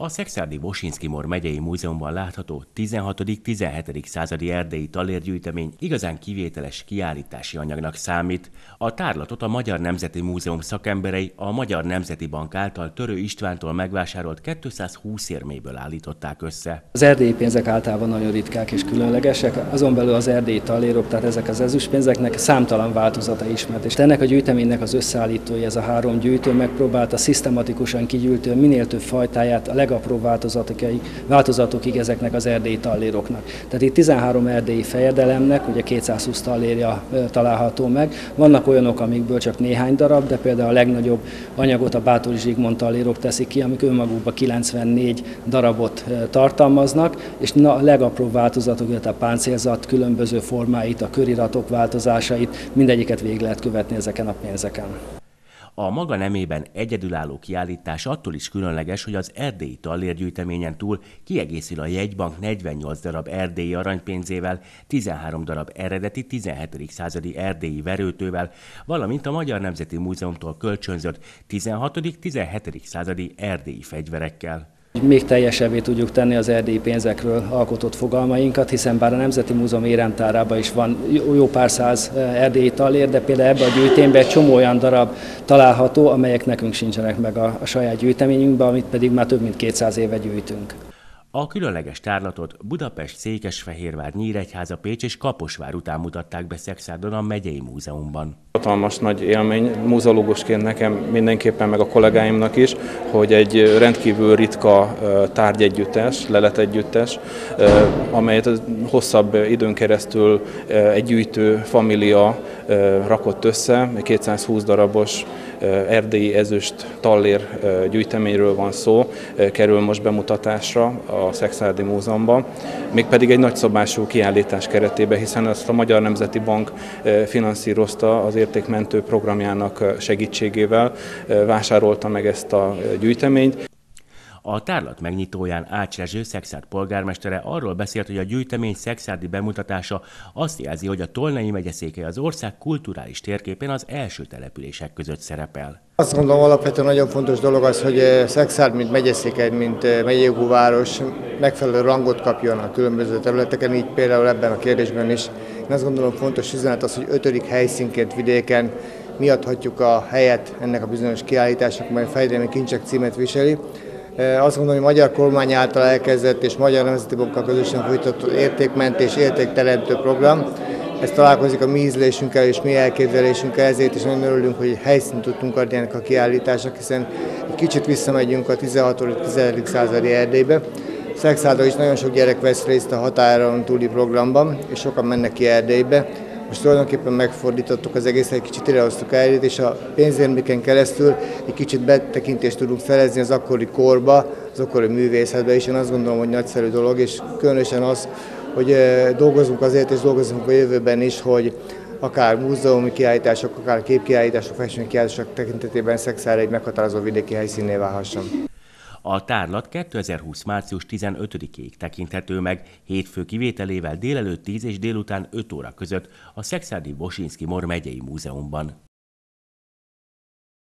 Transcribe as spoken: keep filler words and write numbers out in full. A szekszárdi Wosinsky Mór Megyei Múzeumban látható tizenhatodik-tizenhetedik századi erdélyi talérgyűjtemény igazán kivételes kiállítási anyagnak számít. A tárlatot a Magyar Nemzeti Múzeum szakemberei a Magyar Nemzeti Bank által Törő Istvántól megvásárolt kétszázhúsz érméből állították össze. Az erdélyi pénzek általában nagyon ritkák és különlegesek, azon belül az erdélyi talérok, tehát ezek az ezüstpénzeknek számtalan változata ismert, és ennek a gyűjteménynek az összeállítója, ez a három gyűjtő megpróbálta szisztematikusan kigyűjtő minél több fajtáját a leg apró változatokig ezeknek az erdélyi talléroknak. Tehát itt tizenhárom erdélyi fejedelemnek, ugye kétszázhúsz tallérja található meg. Vannak olyanok, amikből csak néhány darab, de például a legnagyobb anyagot a Bátori Zsigmond tallérok teszik ki, amik önmagukban kilencvennégy darabot tartalmaznak, és a legapró változatok, a páncélzat különböző formáit, a köriratok változásait, mindegyiket végig lehet követni ezeken a pénzeken. A maga nemében egyedülálló kiállítás attól is különleges, hogy az erdélyi tallérgyűjteményen túl kiegészül a jegybank negyvennyolc darab erdélyi aranypénzével, tizenhárom darab eredeti tizenhetedik századi erdélyi verőtővel, valamint a Magyar Nemzeti Múzeumtól kölcsönzött tizenhatodik-tizenhetedik századi erdélyi fegyverekkel. Még teljesebbé tudjuk tenni az erdélyi pénzekről alkotott fogalmainkat, hiszen bár a Nemzeti Múzeum éremtárában is van jó pár száz erdélyi tallér, de például ebbe a gyűjtényben egy csomó olyan darab található, amelyek nekünk sincsenek meg a, a saját gyűjteményünkben, amit pedig már több mint kétszáz éve gyűjtünk. A különleges tárlatot Budapest, Székesfehérvár, Nyíregyháza, Pécs és Kaposvár után mutatták be Szekszárdon a Megyei Múzeumban. Hatalmas nagy élmény, múzeológusként nekem mindenképpen, meg a kollégáimnak is, hogy egy rendkívül ritka tárgyegyüttes, leletegyüttes, amelyet hosszabb időn keresztül egy gyűjtő família rakott össze, kétszázhúsz darabos erdélyi ezüst tallér gyűjteményről van szó, kerül most bemutatásra a szekszárdi Múzeumban, mégpedig egy nagyszabású kiállítás keretében, hiszen ezt a Magyar Nemzeti Bank finanszírozta az értékmentő programjának segítségével, vásárolta meg ezt a gyűjteményt. A tárlat megnyitóján Ács Rezső, Szekszárd polgármestere arról beszélt, hogy a gyűjtemény szekszárdi bemutatása azt jelzi, hogy a Tolnai megyeszéke az ország kulturális térképén az első települések között szerepel. Azt gondolom, alapvetően nagyon fontos dolog az, hogy Szekszárd, mint megyeszéke, mint megyejogú város megfelelő rangot kapjon a különböző területeken, így például ebben a kérdésben is. Én azt gondolom, fontos üzenet az, hogy ötödik helyszínként vidéken mi adhatjuk a helyet ennek a bizonyos kiállításnak, amely Fejdelmi Kincsek címet viseli. Azt gondolom, hogy a magyar kormány által elkezdett és Magyar Nemzeti Bankkal közösen folytatott értékmentés, értékteremtő program. Ez találkozik a mi ízlésünkkel és mi elképzelésünkkel, ezért is nagyon örülünk, hogy helyszínt tudtunk adni ennek a kiállításnak, hiszen egy kicsit visszamegyünk a tizenhatodik-tizenhetedik századi Erdélybe. Szekszárdon is nagyon sok gyerek vesz részt a határon túli programban, és sokan mennek ki Erdélybe. Most tulajdonképpen megfordítottuk az egészet, egy kicsit irehoztuk el, és a pénzérméken keresztül egy kicsit betekintést tudunk szerezni az akkori korba, az akkori művészetbe is. Én azt gondolom, hogy nagyszerű dolog, és különösen az, hogy dolgozunk azért, és dolgozunk a jövőben is, hogy akár múzeumi kiállítások, akár képkiállítások, festménykiállítások tekintetében Szekszárd egy meghatározó vidéki helyszínné válhasson. A tárlat kétezerhúsz. március tizenötödikéig tekinthető meg, hétfő kivételével délelőtt tíz és délután öt óra között a szekszárdi Wosinsky Mór Megyei Múzeumban.